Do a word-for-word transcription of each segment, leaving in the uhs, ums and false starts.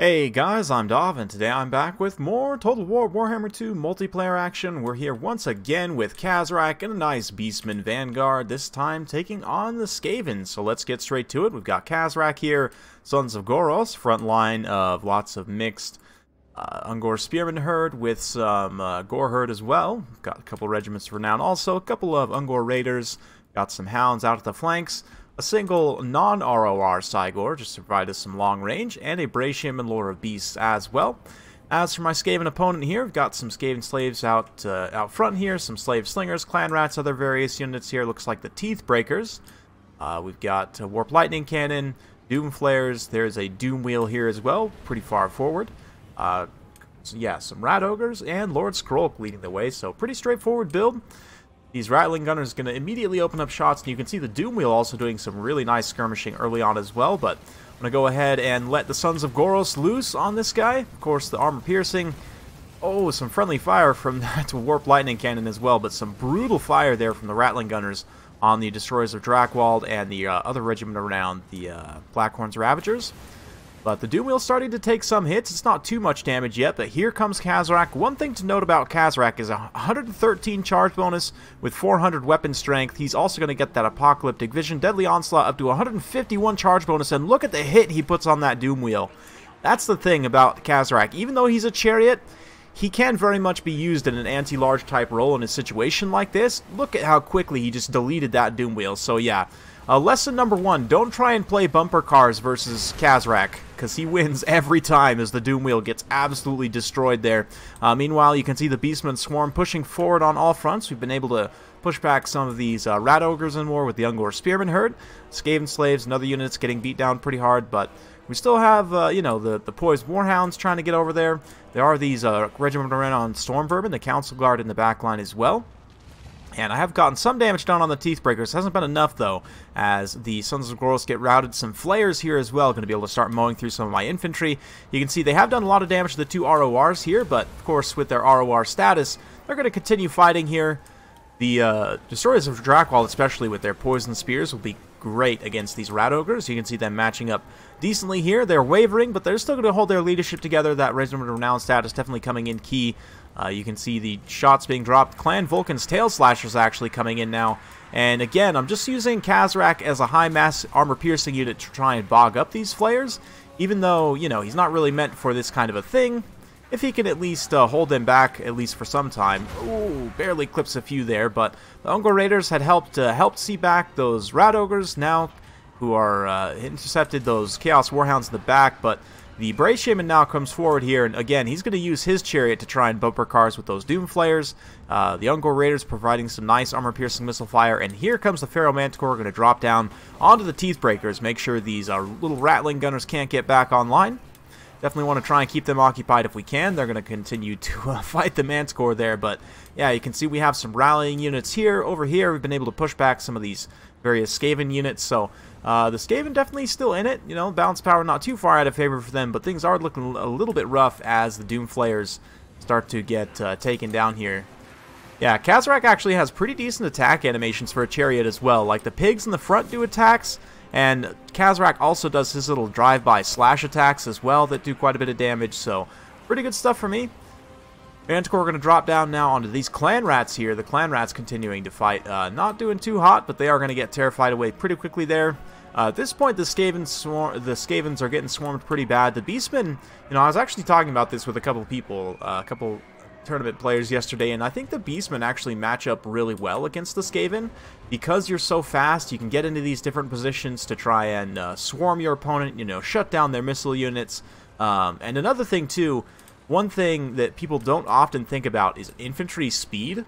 Hey guys, I'm Dov, and today I'm back with more Total War Warhammer two multiplayer action. We're here once again with Kazrak and a nice Beastman Vanguard, this time taking on the Skaven. So let's get straight to it. We've got Kazrak here, Sons of Goros, front line of lots of mixed uh, Ungor Spearman herd with some uh, Gore Herd as well. Got a couple regiments of renown also, a couple of Ungor Raiders, got some Hounds out at the flanks. A single non-R O R Cygor, just to provide us some long range, and a Bray Shaman Lord of Beasts as well. As for my Skaven opponent here, we've got some Skaven Slaves out uh, out front here, some Slave Slingers, Clan Rats, other various units here. Looks like the Teeth Breakers. Uh, we've got uh, Warp Lightning Cannon, Doom Flares. There's a Doom Wheel here as well, pretty far forward. Uh, so yeah, some Rat Ogres, and Lord Skrolk leading the way, so pretty straightforward build. These Rattling Gunners are going to immediately open up shots, and you can see the Doom Wheel also doing some really nice skirmishing early on as well, but I'm going to go ahead and let the Sons of Goros loose on this guy. Of course, the armor piercing. Oh, some friendly fire from that Warp Lightning Cannon as well, but some brutal fire there from the Rattling Gunners on the Destroyers of Drakwald and the uh, other regiment around, the uh, Blackhorns Ravagers. But the Doom Wheel's starting to take some hits. It's not too much damage yet, but here comes Kazrak. One thing to note about Kazrak is a one hundred thirteen charge bonus with four hundred weapon strength. He's also going to get that Apocalyptic Vision, Deadly Onslaught, up to one hundred fifty-one charge bonus, and look at the hit he puts on that Doom Wheel. That's the thing about Kazrak. Even though he's a chariot, he can very much be used in an anti-large type role in a situation like this. Look at how quickly he just deleted that Doom Wheel. So yeah, uh, lesson number one, don't try and play bumper cars versus Kazrak, because he wins every time as the Doom Wheel gets absolutely destroyed there. Uh, meanwhile, you can see the Beastman Swarm pushing forward on all fronts. We've been able to push back some of these uh, Rat Ogres in war with the Ungor Spearman Herd. Skaven Slaves and other units getting beat down pretty hard, but we still have, uh, you know, the, the Poised Warhounds trying to get over there. There are these uh, regiment around on Stormvermin, the Council Guard in the back line as well. And I have gotten some damage done on the Teeth Breakers. Hasn't been enough, though, as the Sons of Goros get routed. Some Flayers here as well. Going to be able to start mowing through some of my infantry. You can see they have done a lot of damage to the two R O Rs here, but, of course, with their R O R status, they're going to continue fighting here. The uh, Destroyers of Drakwald, especially with their Poison Spears, will be great against these Rat Ogres. You can see them matching up decently here. They're wavering, but they're still going to hold their leadership together. That Regiment of Renown status definitely coming in key. Uh, you can see the shots being dropped. Clan Vulcan's Tail Slasher's actually coming in now. And again, I'm just using Kazrak as a high-mass armor-piercing unit to try and bog up these Flayers, even though, you know, he's not really meant for this kind of a thing. If he can at least uh, hold them back, at least for some time. Ooh, barely clips a few there, but the Ungor Raiders had helped uh, helped see back those Rat Ogres now, who are uh, intercepted those Chaos Warhounds in the back, but the Bray Shaman now comes forward here, and again, he's going to use his chariot to try and bumper cars with those Doom Flayers. Uh, the Ungor Raiders providing some nice armor-piercing missile fire, and here comes the Feral Manticore, going to drop down onto the Teeth Breakers, make sure these uh, little Rattling Gunners can't get back online. Definitely want to try and keep them occupied if we can. They're going to continue to uh, fight the Manticore there, but yeah, you can see we have some rallying units here. Over here, we've been able to push back some of these various Skaven units, so uh, the Skaven definitely still in it. You know, balance power not too far out of favor for them, but things are looking a little bit rough as the Doom Flayers start to get uh, taken down here. Yeah, Kazrak actually has pretty decent attack animations for a chariot as well. Like, the pigs in the front do attacks, and Kazrak also does his little drive-by slash attacks as well that do quite a bit of damage, so pretty good stuff for me. Manticore going to drop down now onto these Clan Rats here. The Clan Rats continuing to fight. Uh, not doing too hot, but they are going to get terrified away pretty quickly there. Uh, at this point, the Skavens, the Skavens are getting swarmed pretty bad. The Beastmen, you know, I was actually talking about this with a couple people, uh, a couple tournament players yesterday, and I think the Beastmen actually match up really well against the Skaven. Because you're so fast, you can get into these different positions to try and uh, swarm your opponent, you know, shut down their missile units. Um, and another thing too, one thing that people don't often think about is infantry speed.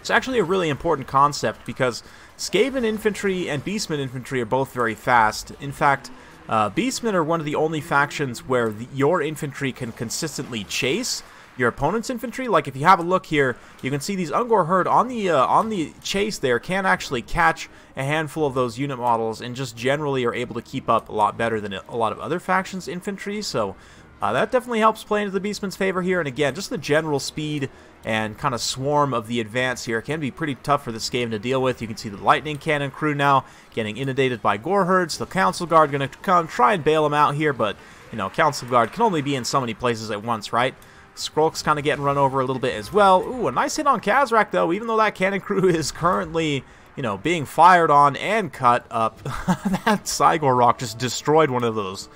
It's actually a really important concept because Skaven infantry and Beastmen infantry are both very fast. In fact, uh, Beastmen are one of the only factions where the, your infantry can consistently chase your opponent's infantry. Like, if you have a look here, you can see these Ungor Herd on the uh, on the chase there can actually catch a handful of those unit models and just generally are able to keep up a lot better than a lot of other factions' infantry. So uh, that definitely helps play into the Beastman's favor here. And again, just the general speed and kind of swarm of the advance here can be pretty tough for this game to deal with. You can see the Lightning Cannon crew now getting inundated by Gore Herds. The Council Guard going to come try and bail them out here, but you know, Council Guard can only be in so many places at once, right? Skrolk's kind of getting run over a little bit as well. Ooh, a nice hit on Kazrak, though, even though that cannon crew is currently, you know, being fired on and cut up. That Cygor rock just destroyed one of those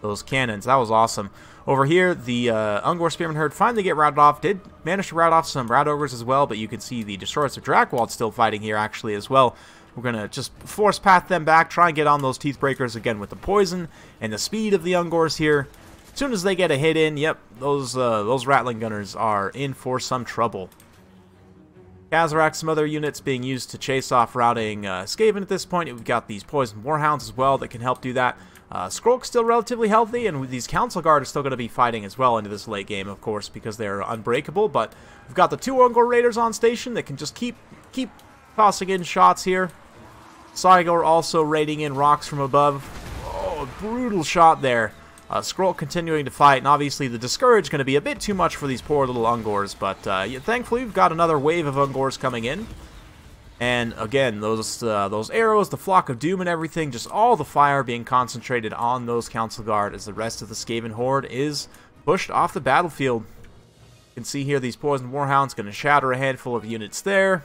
those cannons. That was awesome. Over here, the uh, Ungor Spearman herd finally get routed off. Did manage to rout off some Rat Ogres as well, but you can see the Destroyers of Drakwald still fighting here, actually, as well. We're going to just force path them back, try and get on those Teeth Breakers again with the poison and the speed of the Ungors here. As soon as they get a hit in, yep, those uh, those Rattling Gunners are in for some trouble. Kazrak, some other units being used to chase off routing uh, Skaven at this point. We've got these Poised Warhounds as well that can help do that. Uh, Skrolk's still relatively healthy, and these Council Guard are still going to be fighting as well into this late game, of course, because they're unbreakable. But we've got the two Ungor Raiders on station that can just keep keep tossing in shots here. Cygor also raiding in rocks from above. Oh, a brutal shot there. Uh, Skrolk continuing to fight, and obviously the Discourage going to be a bit too much for these poor little Ungors, but uh, yeah, thankfully we've got another wave of Ungors coming in. And again, those uh, those arrows, the Flock of Doom and everything, just all the fire being concentrated on those Council Guard as the rest of the Skaven Horde is pushed off the battlefield. You can see here these Poison Warhounds going to shatter a handful of units there.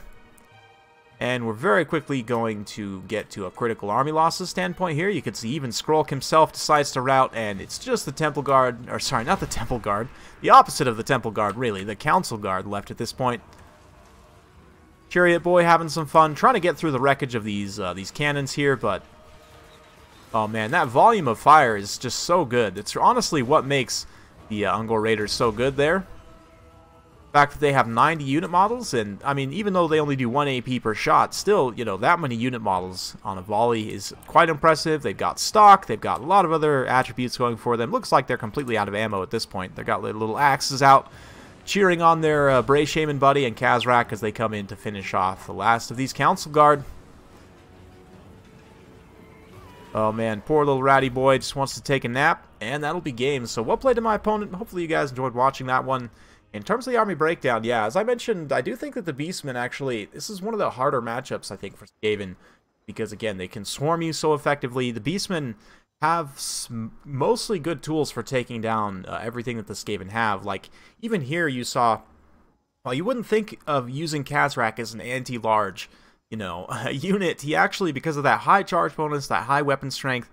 And we're very quickly going to get to a critical army losses standpoint here. You can see even Skrolk himself decides to rout, and it's just the Temple Guard, or sorry, not the Temple Guard, the opposite of the Temple Guard, really, the Council Guard left at this point. Chariot Boy having some fun, trying to get through the wreckage of these uh, these cannons here, but oh man, that volume of fire is just so good. It's honestly what makes the uh, Ungor Raiders so good there. The fact that they have ninety unit models, and I mean, even though they only do one A P per shot, still, you know, that many unit models on a volley is quite impressive. They've got stock, they've got a lot of other attributes going for them. Looks like they're completely out of ammo at this point. They've got little axes out, cheering on their uh, Bray Shaman buddy and Kazrak as they come in to finish off the last of these Council Guard. Oh man, poor little ratty boy just wants to take a nap, and that'll be game. So well played to my opponent. Hopefully you guys enjoyed watching that one. In terms of the army breakdown, yeah, as I mentioned, I do think that the Beastmen actually, this is one of the harder matchups, I think, for Skaven, because, again, they can swarm you so effectively. The Beastmen have mostly good tools for taking down uh, everything that the Skaven have. Like, even here you saw, well, you wouldn't think of using Kazrak as an anti-large, you know, unit. He actually, because of that high charge bonus, that high weapon strength,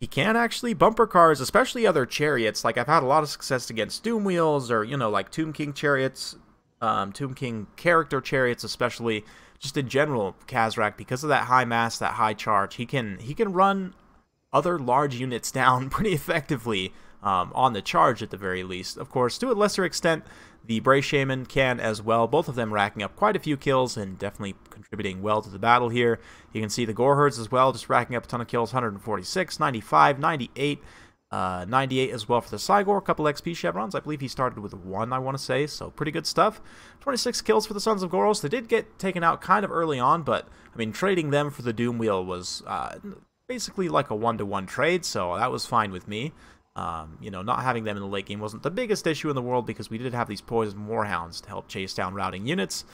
he can actually bumper cars, especially other chariots. Like, I've had a lot of success against Doom Wheels or, you know, like Tomb King chariots, um, Tomb King character chariots especially. Just in general, Kazrak, because of that high mass, that high charge, he can he can run other large units down pretty effectively um, on the charge at the very least. Of course, to a lesser extent, the Bray Shaman can as well. Both of them racking up quite a few kills and definitely contributing well to the battle here. You can see the Gore Herds as well, just racking up a ton of kills, one hundred forty-six, ninety-five, ninety-eight, uh, ninety-eight as well for the Cygor. A couple X P chevrons. I believe he started with one, I want to say, so pretty good stuff. twenty-six kills for the Sons of Goros. They did get taken out kind of early on, but, I mean, trading them for the Doom Wheel was uh, basically like a one-to-one trade, so that was fine with me. Um, you know, not having them in the late game wasn't the biggest issue in the world because we did have these Poison Warhounds to help chase down routing units.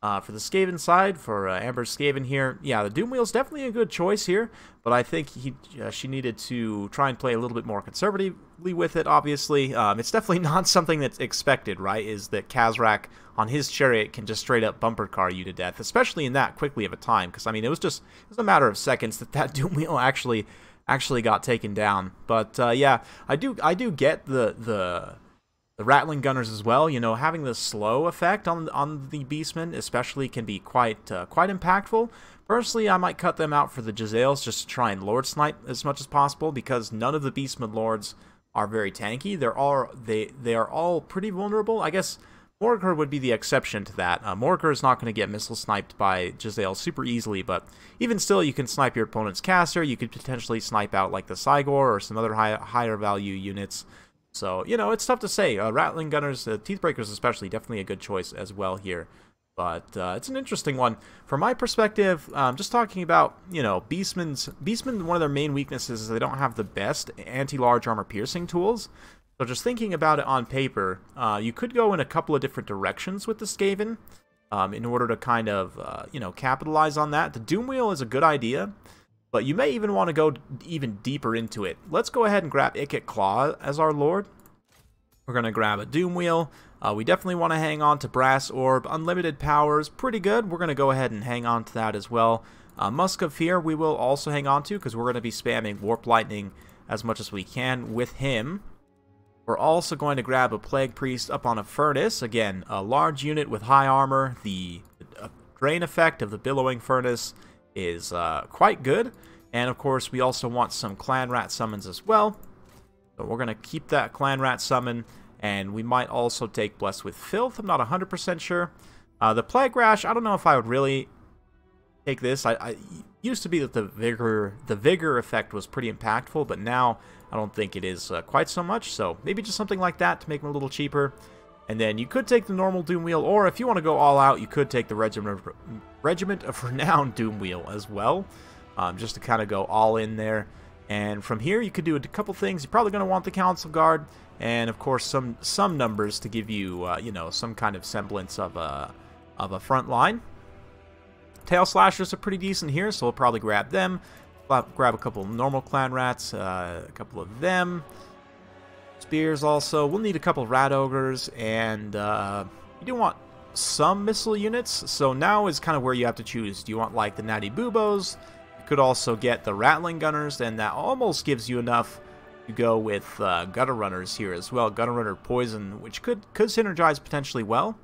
Uh, for the Skaven side, for uh, Amber Skaven here, yeah, the Doom Wheel's definitely a good choice here, but I think he, uh, she needed to try and play a little bit more conservatively with it, obviously. Um, it's definitely not something that's expected, right, is that Kazrak on his chariot can just straight-up bumper car you to death, especially in that quickly of a time, because, I mean, it was just it was a matter of seconds that that Doom Wheel actually actually got taken down. But, uh, yeah, I do I do get the the... The Rattling Gunners as well, you know, having the slow effect on on the Beastmen especially can be quite uh, quite impactful. Personally, I might cut them out for the Giselles just to try and Lord Snipe as much as possible because none of the Beastmen Lords are very tanky. They're all, they, they are all pretty vulnerable. I guess Morgher would be the exception to that. Uh, Morgher is not going to get missile sniped by Giselle super easily, but even still, you can snipe your opponent's caster. You could potentially snipe out like the Cygor or some other high, higher value units. So, you know, it's tough to say. Uh, Rattling Gunners, uh, Teeth Breakers especially, definitely a good choice as well here. But uh, it's an interesting one. From my perspective, um, just talking about, you know, Beastmen's... Beastmen, one of their main weaknesses is they don't have the best anti-large armor-piercing tools. So just thinking about it on paper, uh, you could go in a couple of different directions with the Skaven um, in order to kind of, uh, you know, capitalize on that. The Doom Wheel is a good idea. But you may even want to go even deeper into it. Let's go ahead and grab Ikat Claw as our lord. We're going to grab a Doom Wheel. Uh, we definitely want to hang on to Brass Orb. Unlimited power is pretty good. We're going to go ahead and hang on to that as well. Uh, Musk of Fear we will also hang on to because we're going to be spamming Warp Lightning as much as we can with him. We're also going to grab a Plague Priest up on a Furnace. Again, a large unit with high armor. The uh, drain effect of the Billowing Furnace is uh, quite good. And of course, we also want some Clan Rat Summons as well. So we're going to keep that Clan Rat Summon. And we might also take Blessed with Filth. I'm not one hundred percent sure. Uh, the Plague Rash, I don't know if I would really take this. I, I used to be that the vigor, the vigor effect was pretty impactful, but now I don't think it is uh, quite so much. So maybe just something like that to make them a little cheaper. And then you could take the normal Doom Wheel, or if you want to go all out, you could take the Regiment of, Regiment of Renown Doom Wheel as well, um, just to kind of go all in there. And from here, you could do a couple things. You're probably going to want the Council Guard, and of course some some numbers to give you, uh, you know, some kind of semblance of a of a front line. Tail Slashers are pretty decent here, so we'll probably grab them. Grab a couple of normal Clan Rats, uh, a couple of them. Spears also. We'll need a couple of Rat Ogres, and uh, you do want some missile units. So now is kind of where you have to choose. Do you want like the Natty Boobos? Could also get the Rattling Gunners, and that almost gives you enough to go with uh, Gutter Runners here as well. Gutter Runner Poison, which could could synergize potentially well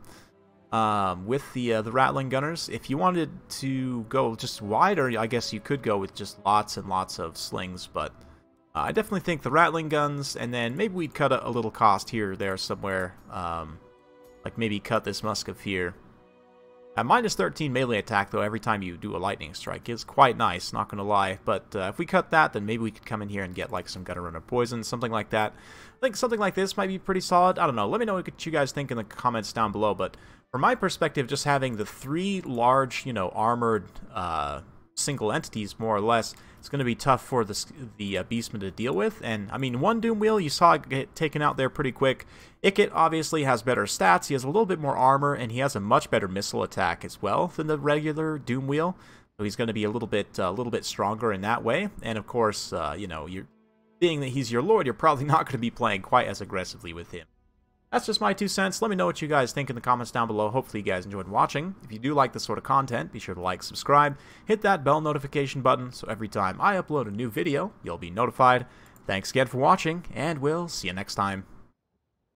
um, with the uh, the Rattling Gunners. If you wanted to go just wider, I guess you could go with just lots and lots of slings, but uh, I definitely think the Rattling Guns, and then maybe we'd cut a, a little cost here or there somewhere. Um, like maybe cut this Musk of Fear. A minus thirteen melee attack, though, every time you do a lightning strike is quite nice, not gonna lie. But uh, if we cut that, then maybe we could come in here and get like some Gutter Runner Poison, something like that. I think something like this might be pretty solid. I don't know. Let me know what you guys think in the comments down below. But from my perspective, just having the three large, you know, armored uh, single entities, more or less, it's gonna be tough for the the uh, Beastman to deal with. And I mean, one Doom Wheel you saw get taken out there pretty quick. Ikat obviously has better stats. He has a little bit more armor, and he has a much better missile attack as well than the regular Doom Wheel. So he's going to be a little bit a uh, little bit stronger in that way. And of course, uh, you know, you're being that he's your lord, you're probably not going to be playing quite as aggressively with him. That's just my two cents. Let me know what you guys think in the comments down below. Hopefully you guys enjoyed watching. If you do like this sort of content, be sure to like, subscribe, hit that bell notification button so every time I upload a new video, you'll be notified. Thanks again for watching, and we'll see you next time.